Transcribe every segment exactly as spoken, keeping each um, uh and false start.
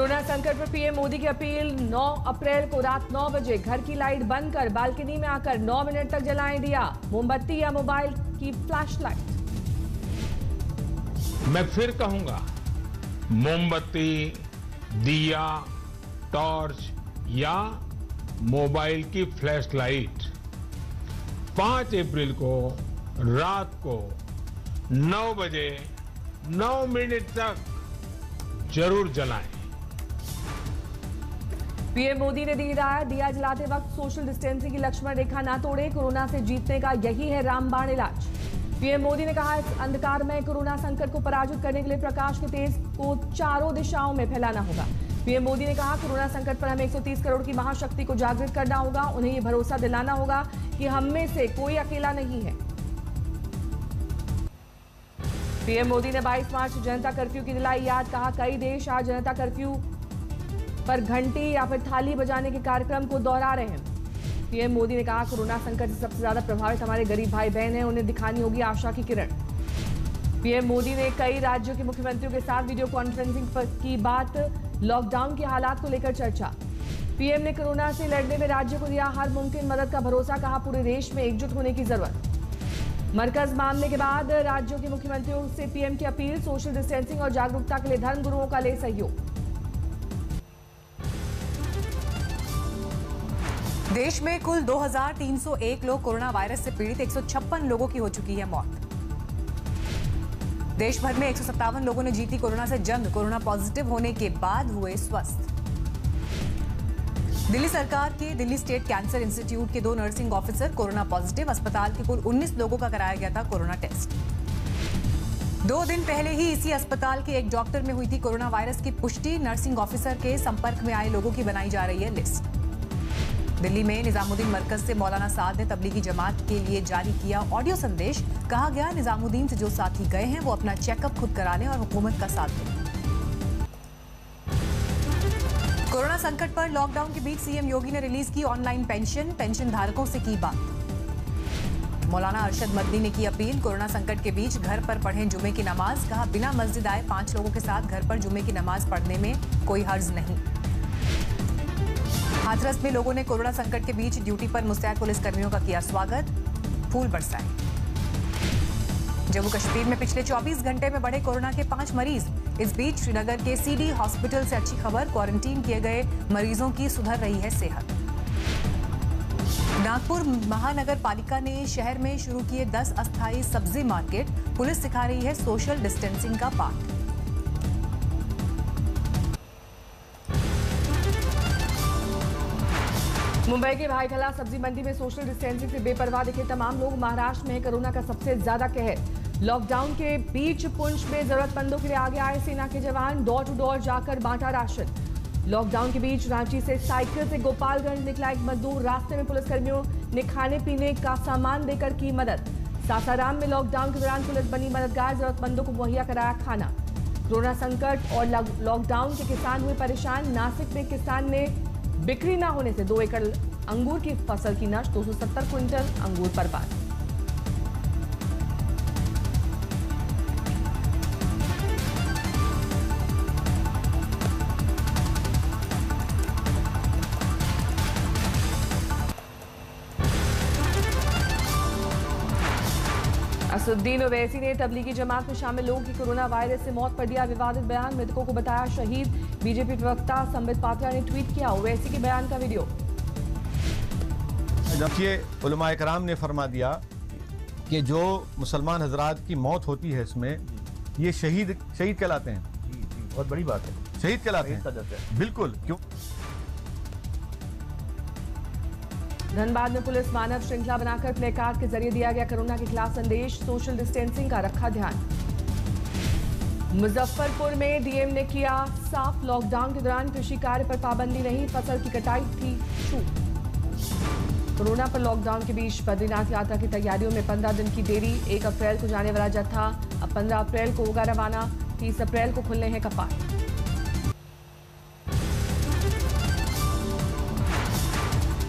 Corona संकट पर PM Modi की अपील, नौ अप्रैल को रात नौ बजे घर की लाइट बंद कर बालकनी में आकर नौ मिनट तक जलाएं दिया, मोमबत्ती या मोबाइल की फ्लैशलाइट। मैं फिर कहूंगा, मोमबत्ती, दिया, टॉर्च या मोबाइल की फ्लैशलाइट पाँच अप्रैल को रात को नौ बजे नौ मिनट तक जरूर जलाएं। पीएम मोदी ने दी हिदायत, दिया जलाते वक्त सोशल डिस्टेंसिंग की लक्ष्मण रेखा ना तोड़े, कोरोना से जीतने का यही है रामबाण इलाज। पीएम मोदी ने कहा, इस अंधकार में कोरोना संकट को पराजित करने के लिए प्रकाश के तेज को चारों दिशाओं में फैलाना होगा। पीएम मोदी ने कहा, कोरोना संकट पर हमें एक सौ तीस करोड़ की महाशक्ति को जागृत करना होगा, उन्हें ये भरोसा दिलाना होगा कि हम में से कोई अकेला नहीं है। पीएम मोदी ने बाईस मार्च जनता कर्फ्यू की दिलाई याद, कहा कई देश आज जनता कर्फ्यू पर घंटी या फिर थाली बजाने के कार्यक्रम को दोहरा रहे हैं। पीएम मोदी ने कहा, कोरोना संकट से सबसे ज्यादा प्रभावित हमारे गरीब भाई बहन हैं, उन्हें दिखानी होगी आशा की किरण। पीएम मोदी ने कई राज्यों के मुख्यमंत्रियों के साथ वीडियो कॉन्फ्रेंसिंग की बात, लॉकडाउन के हालात को लेकर चर्चा। पीएम ने कोरोना से लड़ने में राज्यों को दिया हर मुमकिन मदद का भरोसा, कहा पूरे देश में एकजुट होने की जरूरत। मरकज मामले के बाद राज्यों के मुख्यमंत्रियों से पीएम की अपील, सोशल डिस्टेंसिंग और जागरूकता के लिए धर्म गुरुओं का ले सहयोग। देश में कुल दो हजार तीन सौ एक लोग कोरोना वायरस से पीड़ित, एक सौ छप्पन लोगों की हो चुकी है मौत। देश भर में एक सौ सत्तावन लोगों ने जीती कोरोना से जंग, कोरोना पॉजिटिव होने के बाद हुए स्वस्थ। दिल्ली सरकार के दिल्ली स्टेट कैंसर इंस्टीट्यूट के दो नर्सिंग ऑफिसर कोरोना पॉजिटिव, अस्पताल के कुल उन्नीस लोगों का कराया गया था कोरोना टेस्ट। दो दिन पहले ही इसी अस्पताल के एक डॉक्टर में हुई थी कोरोना वायरस की पुष्टि, नर्सिंग ऑफिसर के संपर्क में आए लोगों की बनाई जा रही है लिस्ट। दिल्ली में निजामुद्दीन मरकज से मौलाना साद ने तबलीगी जमात के लिए जारी किया ऑडियो संदेश, कहा गया निजामुद्दीन से जो साथी गए हैं वो अपना चेकअप खुद करा लें और हुकूमत का साथ दें। कोरोना संकट पर लॉकडाउन के बीच सीएम योगी ने रिलीज की ऑनलाइन पेंशन, पेंशन धारकों से की बात। मौलाना अरशद मदनी ने की अपील, कोरोना संकट के बीच घर पर पढ़ें जुमे की नमाज, कहा बिना मस्जिद आए पांच लोगों के साथ घर पर जुमे की नमाज पढ़ने में कोई हर्ज नहीं। हाथरस में लोगों ने कोरोना संकट के बीच ड्यूटी पर मुस्तैद पुलिसकर्मियों का किया स्वागत, फूल बरसाए। जम्मू कश्मीर में पिछले चौबीस घंटे में बढ़े कोरोना के पांच मरीज, इस बीच श्रीनगर के सीडी हॉस्पिटल से अच्छी खबर, क्वारंटीन किए गए मरीजों की सुधर रही है सेहत। नागपुर महानगर पालिका ने शहर में शुरू किए दस अस्थायी सब्जी मार्केट, पुलिस सिखा रही है सोशल डिस्टेंसिंग का पाठ। मुंबई के भाईखला सब्जी मंडी में सोशल डिस्टेंसिंग से बेपरवाह दिखे तमाम लोग, महाराष्ट्र में कोरोना का सबसे ज्यादा कहर। लॉकडाउन के बीच पुंछ में जरूरतमंदों के लिए आगे आए सेना के जवान, डोर टू डोर जाकर बांटा राशन। लॉकडाउन के बीच रांची से साइकिल से गोपालगंज निकला एक मजदूर, रास्ते में पुलिसकर्मियों ने खाने पीने का सामान देकर की मदद। सासाराम में लॉकडाउन के दौरान पुलिस बनी मददगार, जरूरतमंदों को मुहैया कराया खाना। कोरोना संकट और लॉकडाउन के किसान हुए परेशान, नासिक में किसान ने बिक्री न होने से दो एकड़ अंगूर की फसल की नष्ट, दो सौ सत्तर क्विंटल अंगूर बर्बाद। असदुद्दीन ओवैसी ने तबलीगी जमात में शामिल लोगों की कोरोना वायरस से मौत पर दिया विवादित बयान, मृतकों को बताया शहीद। बीजेपी प्रवक्ता संबित पात्रा ने ट्वीट किया ओवैसी के बयान का वीडियो। देखिए, उलमा इकराम ने फरमा दिया कि जो मुसलमान हजरात की मौत होती है इसमें ये शहीद शहीद कहलाते हैं। जी जी, बहुत बड़ी बात है, शहीद कहलाते हैं, बिल्कुल। क्यों? धनबाद में पुलिस मानव श्रृंखला बनाकर प्ले कार्ड के जरिए दिया गया कोरोना के खिलाफ संदेश, सोशल डिस्टेंसिंग का रखा ध्यान। मुजफ्फरपुर में डीएम ने किया साफ, लॉकडाउन के दौरान कृषि कार्य पर पाबंदी नहीं, फसल की कटाई थी छूट। कोरोना पर लॉकडाउन के बीच बद्रीनाथ यात्रा की तैयारियों में पंद्रह दिन की देरी, एक अप्रैल को जाने वाला जत्था अब पंद्रह अप्रैल को होगा रवाना, तीस अप्रैल को खुलने हैं कपाट।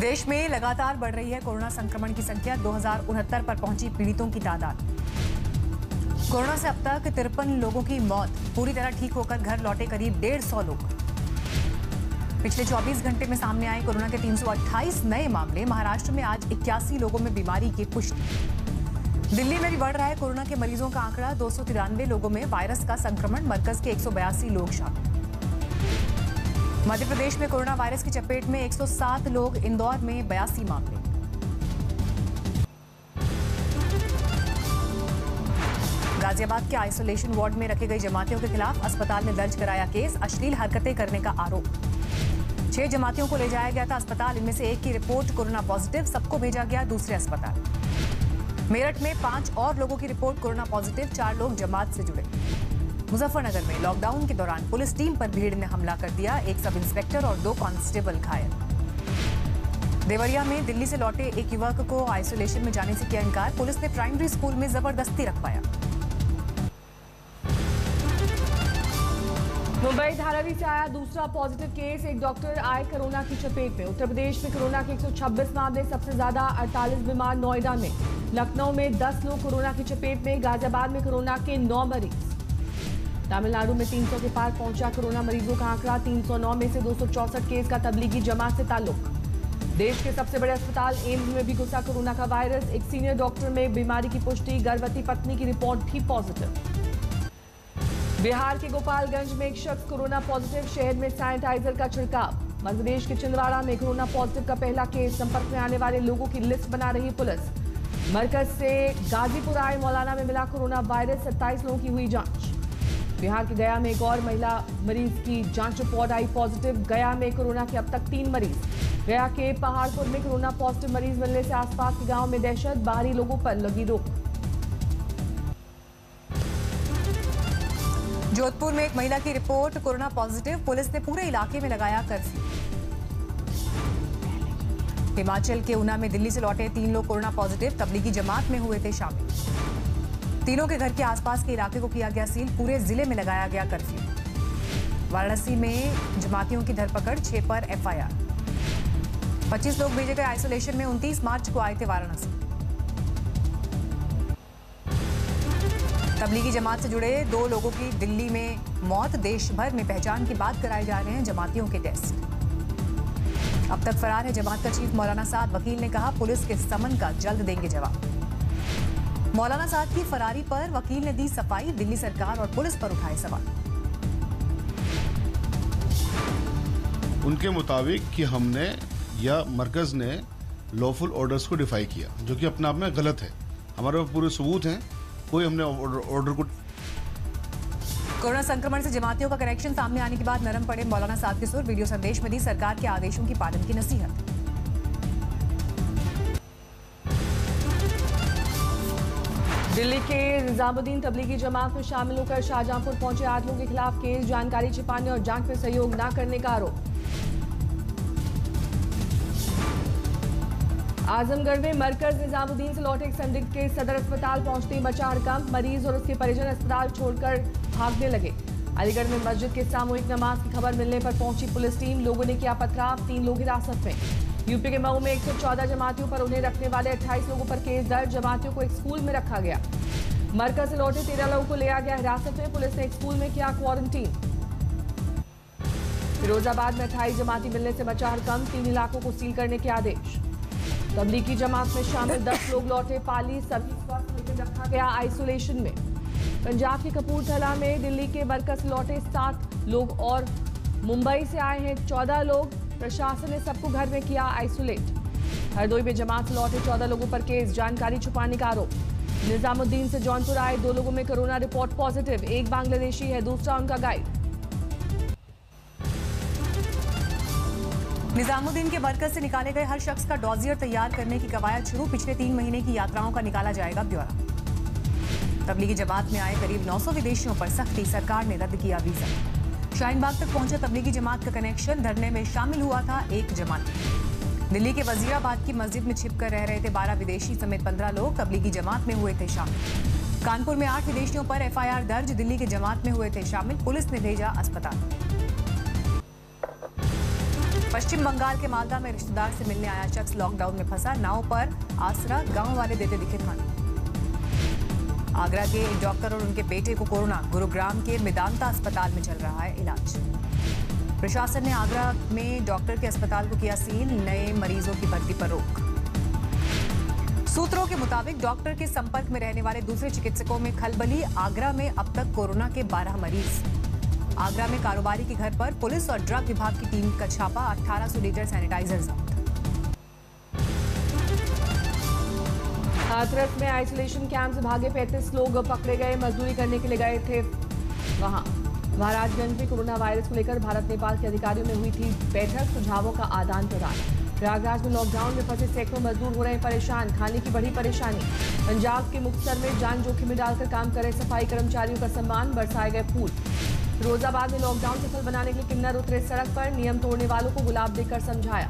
देश में लगातार बढ़ रही है कोरोना संक्रमण की संख्या, दो हजार उनहत्तर पर पहुंची पीड़ितों की तादाद। कोरोना से अब तक तिरपन लोगों की मौत, पूरी तरह ठीक होकर घर लौटे करीब डेढ़ सौ लोग। पिछले चौबीस घंटे में सामने आए कोरोना के तीन सौ अट्ठाईस नए मामले। महाराष्ट्र में आज इक्यासी लोगों में बीमारी की पुष्टि। दिल्ली में भी बढ़ रहा है कोरोना के मरीजों का आंकड़ा, दो सौ तिरानवे लोगों में वायरस का संक्रमण, मरकज के एक सौ बयासी लोग शामिल। मध्य प्रदेश में कोरोना वायरस की चपेट में एक सौ सात लोग, इंदौर में बयासी मामले। गाजियाबाद के आइसोलेशन वार्ड में रखे गई जमातियों के खिलाफ अस्पताल ने दर्ज कराया केस, अश्लील हरकतें करने का आरोप। छह जमातियों को ले जाया गया था अस्पताल, इनमें से एक की रिपोर्ट कोरोना पॉजिटिव, सबको भेजा गया दूसरे अस्पताल। मेरठ में पांच और लोगों की रिपोर्ट कोरोना पॉजिटिव, चार लोग जमात से जुड़े। मुजफ्फरनगर में लॉकडाउन के दौरान पुलिस टीम पर भीड़ ने हमला कर दिया, एक सब इंस्पेक्टर और दो कांस्टेबल घायल। देवरिया में दिल्ली से लौटे एक युवक को आइसोलेशन में जाने से किया इनकार, पुलिस ने प्राइमरी स्कूल में जबरदस्ती रखवाया। मुंबई धारावी से आया दूसरा पॉजिटिव केस, एक डॉक्टर आए कोरोना की चपेट में। उत्तर प्रदेश में कोरोना के एक सौ छब्बीस मामले, सबसे ज्यादा अड़तालीस बीमार नोएडा में। लखनऊ में दस लोग कोरोना की चपेट में। गाजियाबाद में कोरोना के नौ मरीज। तमिलनाडु में तीन सौ के पार पहुंचा कोरोना मरीजों का आंकड़ा, तीन सौ नौ में से दो सौ चौसठ केस का तबलीगी जमात से ताल्लुक। देश के सबसे बड़े अस्पताल एम्स में भी घुसा कोरोना का वायरस, एक सीनियर डॉक्टर में बीमारी की पुष्टि, गर्भवती पत्नी की रिपोर्ट भी पॉजिटिव। बिहार के गोपालगंज में एक शख्स कोरोना पॉजिटिव, शहर में सैनिटाइजर का छिड़काव। मध्यप्रदेश के छिंदवाड़ा में कोरोना पॉजिटिव का पहला केस, संपर्क में आने वाले लोगों की लिस्ट बना रही पुलिस। मरकज से गाजीपुर आए मौलाना में मिला कोरोना वायरस, सत्ताईस लोगों की हुई जाँच। बिहार के गया में एक और महिला मरीज की जांच रिपोर्ट आई पॉजिटिव। गया में कोरोना के अब तक तीन मरीज। गया के पहाड़पुर में कोरोना पॉजिटिव मरीज मिलने से आसपास के गांव में दहशत, बाहरी लोगों पर लगी रोक। जोधपुर में एक महिला की रिपोर्ट कोरोना पॉजिटिव, पुलिस ने पूरे इलाके में लगाया कर्फ्यू। हिमाचल के ऊना में दिल्ली से लौटे तीन लोग कोरोना पॉजिटिव, तबलीगी जमात में हुए थे शामिल। तीनों के घर के आसपास के इलाके को किया गया सील, पूरे जिले में लगाया गया कर्फ्यू। वाराणसी में जमातियों की धरपकड़, छह पर एफ आई आर। पच्चीस लोग भेजे गए आइसोलेशन में, उनतीस मार्च को आए थे वाराणसी। तबलीगी जमात से जुड़े दो लोगों की दिल्ली में मौत, देश भर में पहचान की बात कराए जा रहे हैं जमातियों के टेस्ट। अब तक फरार है जमात का चीफ मौलाना साद, वकील ने कहा पुलिस के समन का जल्द देंगे जवाब। मौलाना साद की फरारी पर वकील ने दी सफाई, दिल्ली सरकार और पुलिस पर उठाए सवाल। उनके मुताबिक कि हमने या मरकज ने लॉफुल ऑर्डर्स को डिफाई किया, जो कि अपने आप में गलत है। हमारे पास पूरे सबूत हैं, कोई हमने ऑर्डर को। कोरोना संक्रमण से जमातियों का कनेक्शन सामने आने के बाद नरम पड़े मौलाना साद के सुर, वीडियो संदेश में दी सरकार के आदेशों की पालन की नसीहत। दिल्ली के निजामुद्दीन तबलीगी जमात में शामिल होकर शाहजहांपुर पहुंचे आठ लोगों के खिलाफ केस, जानकारी छिपाने और जांच में सहयोग न करने का आरोप। आजमगढ़ में मरकज निजामुद्दीन से लौटे एक संदिग्ध के सदर अस्पताल पहुंचते मचा हड़कंप, मरीज और उसके परिजन अस्पताल छोड़कर भागने लगे। अलीगढ़ में मस्जिद के सामूहिक नमाज की खबर मिलने पर पहुंची पुलिस टीम, लोगों ने किया पथराव, तीन लोग हिरासत में। यूपी के मऊ में एक सौ चौदह जमातियों पर उन्हें रखने वाले अट्ठाईस लोगों पर केस दर्ज, जमातियों को एक स्कूल में रखा गया। मरकज से लौटे तेरह लोगों को लिया गया हिरासत में, पुलिस ने एक स्कूल में किया क्वारंटीन। फिरोजाबाद में अट्ठाईस जमाती मिलने से मचा हड़कंप, तीन इलाकों को सील करने के आदेश। तबलीगी जमात में शामिल दस लोग लौटे पाली, सभी स्वस्थ होकर रखा गया आइसोलेशन में। पंजाब के कपूरथला में दिल्ली के मरकज लौटे सात लोग और मुंबई से आए हैं चौदह लोग, प्रशासन ने सबको घर में किया आइसोलेट। हरदोई में जमात से लौटे चौदह लोगों पर केस, जानकारी छुपाने का आरोप। निजामुद्दीन से जौनपुर आए दो लोगों में कोरोना रिपोर्ट पॉजिटिव, एक बांग्लादेशी है, दूसरा उनका गाइड। निजामुद्दीन के मरकज से निकाले गए हर शख्स का डॉजियर तैयार करने की कवायद शुरू, पिछले तीन महीने की यात्राओं का निकाला जाएगा ब्यौरा। तबलीगी जमात में आए करीब नौ सौ विदेशियों पर सख्ती, सरकार ने रद्द किया वीजा। शाहीनबाग तक पहुंचा तबलीगी जमात का कनेक्शन, धरने में शामिल हुआ था एक जमाती। दिल्ली के वजीराबाद की मस्जिद में छिपकर रह रहे थे बारह विदेशी समेत पंद्रह लोग, तबलीगी जमात में हुए थे शामिल। कानपुर में आठ विदेशियों पर एफ आई आर दर्ज, दिल्ली के जमात में हुए थे शामिल, पुलिस ने भेजा अस्पताल। पश्चिम बंगाल के मालदा में रिश्तेदार से मिलने आया शख्स लॉकडाउन में फंसा, नाव पर आसरा, गाँव वाले देते दिखे खाना। आगरा के एक डॉक्टर और उनके बेटे को कोरोना, गुरुग्राम के मेदांता अस्पताल में चल रहा है इलाज। प्रशासन ने आगरा में डॉक्टर के अस्पताल को किया सील, नए मरीजों की भर्ती पर रोक। सूत्रों के मुताबिक डॉक्टर के संपर्क में रहने वाले दूसरे चिकित्सकों में खलबली, आगरा में अब तक कोरोना के बारह मरीज। आगरा में कारोबारी के घर पर पुलिस और ड्रग विभाग की टीम का छापा, अठारह सौ लीटर सैनिटाइजर जब्त। हाथरस में आइसोलेशन कैंप से भागे पैंतीस लोग पकड़े गए, मजदूरी करने के लिए गए थे वहां। महाराजगंज में कोरोना वायरस को लेकर भारत नेपाल के अधिकारियों में हुई थी बैठक, सुझावों का आदान प्रदान। प्रयागराज में लॉकडाउन में फंसे सैकड़ों मजदूर हो रहे हैं परेशान, खाने की बड़ी परेशानी। पंजाब के मुक्तसर में जान जोखिम में डालकर काम कर रहे सफाई कर्मचारियों का सम्मान, बरसाए गए फूल। फिरोजाबाद में लॉकडाउन सफल बनाने के लिए किन्नर उतरे सड़क पर, नियम तोड़ने वालों को गुलाब देकर समझाया।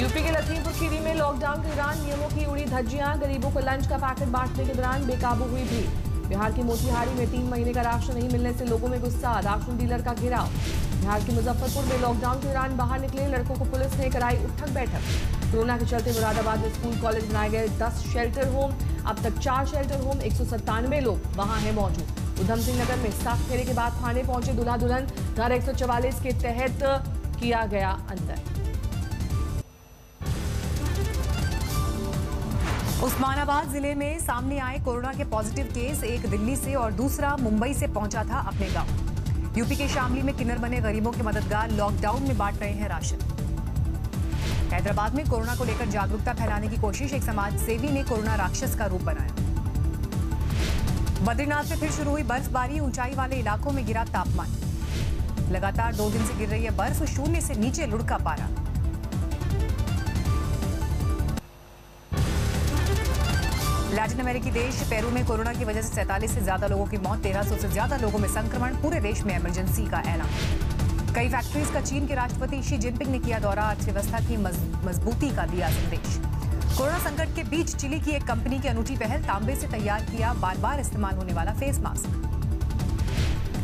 यूपी के लखीमपुर खीरी में लॉकडाउन के दौरान नियमों की उड़ी धज्जियां, गरीबों को लंच का पैकेट बांटने के दौरान बेकाबू हुई भीड़। बिहार की मोतिहारी में तीन महीने का राशन नहीं मिलने से लोगों में गुस्सा, राशन डीलर का घेराव। बिहार के मुजफ्फरपुर में लॉकडाउन के दौरान बाहर निकले लड़कों को पुलिस ने कराई उठक बैठक। कोरोना के चलते मुरादाबाद में स्कूल कॉलेज बनाए गए दस शेल्टर होम, अब तक चार शेल्टर होम एक सौ सत्तानवे लोग वहां हैं मौजूद। उधम सिंह नगर में सात फेरे के बाद थाने पहुंचे दूल्हा दुल्हन, धारा एक सौ चवालीस के तहत किया गया अंतर। उस्मानाबाद जिले में सामने आए कोरोना के पॉजिटिव केस, एक दिल्ली से और दूसरा मुंबई से पहुंचा था अपने गांव। यूपी के शामली में किन्नर बने गरीबों के मददगार, लॉकडाउन में बांट रहे हैं राशन। हैदराबाद में कोरोना को लेकर जागरूकता फैलाने की कोशिश, एक समाज सेवी ने कोरोना राक्षस का रूप बनाया। बद्रीनाथ में फिर शुरू हुई बर्फबारी, ऊंचाई वाले इलाकों में गिरा तापमान। लगातार दो दिन से गिर रही है बर्फ, शून्य से नीचे लुढ़का पारा। लैटिन अमेरिकी देश पेरू में कोरोना की वजह से सैंतालीस से ज्यादा लोगों की मौत, तेरह सौ से ज्यादा लोगों में संक्रमण, पूरे देश में इमरजेंसी का ऐलान। कई फैक्ट्रीज का चीन के राष्ट्रपति शी जिनपिंग ने किया दौरा, अर्थव्यवस्था की मजबूती का दिया संदेश। कोरोना संकट के बीच चिली की एक कंपनी की अनूठी पहल, तांबे से तैयार किया बार बार इस्तेमाल होने वाला फेस मास्क।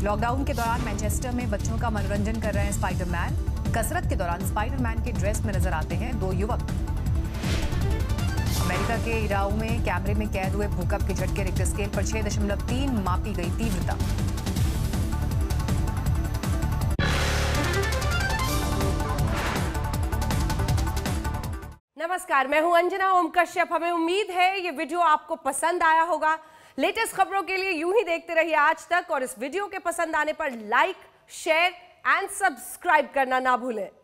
लॉकडाउन के दौरान मैनचेस्टर में बच्चों का मनोरंजन कर रहे हैं स्पाइडरमैन, कसरत के दौरान स्पाइडरमैन के ड्रेस में नजर आते हैं दो युवक। अमेरिका के इराऊ में कैमरे में कैद हुए भूकंप के झटके, रिक्टर स्केल पर छह दशमलव तीन मापी गई तीव्रता। नमस्कार, मैं हूं अंजना ओम कश्यप। हमें उम्मीद है ये वीडियो आपको पसंद आया होगा। लेटेस्ट खबरों के लिए यूं ही देखते रहिए आज तक, और इस वीडियो के पसंद आने पर लाइक, शेयर एंड सब्सक्राइब करना ना भूलें।